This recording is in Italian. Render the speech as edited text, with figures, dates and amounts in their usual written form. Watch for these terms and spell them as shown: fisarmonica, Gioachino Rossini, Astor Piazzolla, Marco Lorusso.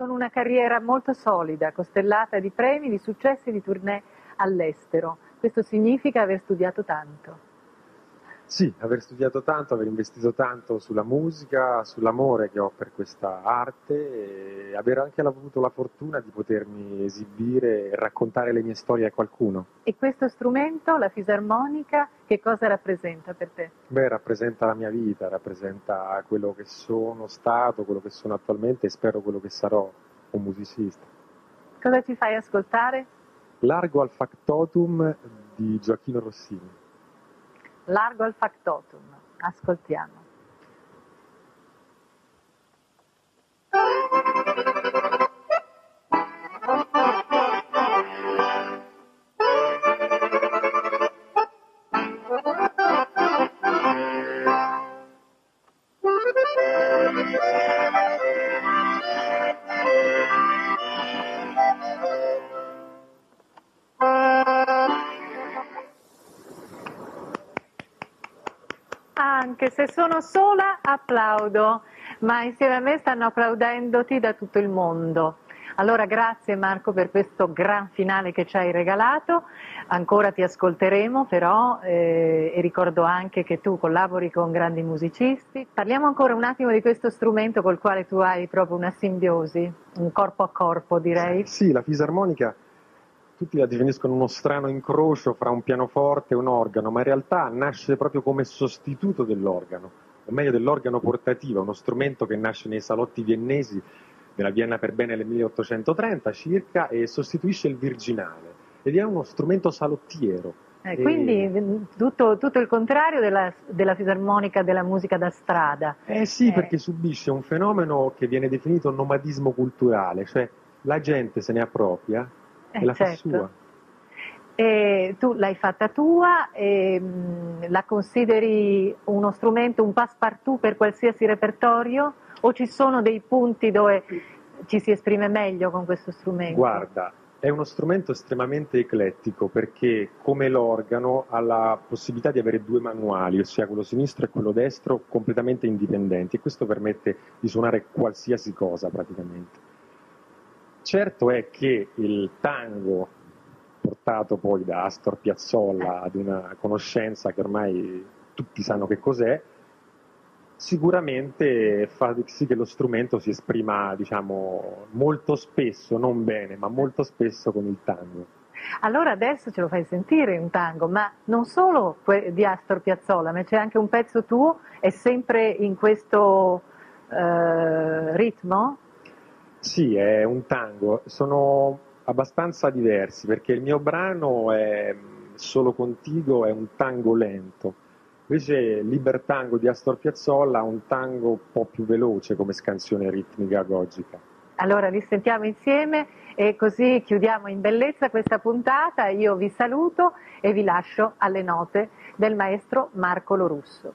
con una carriera molto solida, costellata di premi, di successi, di tournée all'estero. Questo significa aver studiato tanto. Sì, aver studiato tanto, aver investito tanto sulla musica, sull'amore che ho per questa arte e aver anche avuto la fortuna di potermi esibire e raccontare le mie storie a qualcuno. E questo strumento, la fisarmonica, che cosa rappresenta per te? Beh, rappresenta la mia vita, rappresenta quello che sono stato, quello che sono attualmente e spero quello che sarò, un musicista. Cosa ci fai ascoltare? Largo al factotum di Gioachino Rossini. Largo al factotum, ascoltiamo. Anche se sono sola applaudo, ma insieme a me stanno applaudendoti da tutto il mondo. Allora grazie Marco per questo gran finale che ci hai regalato, ancora ti ascolteremo però e ricordo anche che tu collabori con grandi musicisti. Parliamo ancora un attimo di questo strumento col quale tu hai proprio una simbiosi, un corpo a corpo direi. Sì, la fisarmonica. Tutti la definiscono uno strano incrocio fra un pianoforte e un organo, ma in realtà nasce proprio come sostituto dell'organo, o meglio dell'organo portativo, uno strumento che nasce nei salotti viennesi della Vienna per bene nel 1830 circa e sostituisce il virginale, ed è uno strumento salottiero. Quindi tutto il contrario della fisarmonica della musica da strada. Eh sì, perché subisce un fenomeno che viene definito nomadismo culturale, cioè la gente se ne appropria. La certo. Fa sua. E tu l'hai fatta tua e la consideri uno strumento, un passepartout per qualsiasi repertorio o ci sono dei punti dove ci si esprime meglio con questo strumento? Guarda, è uno strumento estremamente eclettico perché come l'organo ha la possibilità di avere due manuali, ossia quello sinistro e quello destro, completamente indipendenti e questo permette di suonare qualsiasi cosa praticamente. Certo è che il tango, portato poi da Astor Piazzolla ad una conoscenza che ormai tutti sanno che cos'è, sicuramente fa sì che lo strumento si esprima, diciamo, molto spesso, non bene, ma molto spesso con il tango. Allora adesso ce lo fai sentire un tango, ma non solo di Astor Piazzolla, ma c'è anche un pezzo tuo, è sempre in questo ritmo? Sì, è un tango, sono abbastanza diversi perché il mio brano è Solo contigo, è un tango lento, invece Liber Tango di Astor Piazzolla è un tango un po' più veloce come scansione ritmica agogica. Allora li sentiamo insieme e così chiudiamo in bellezza questa puntata, io vi saluto e vi lascio alle note del maestro Marco Lorusso.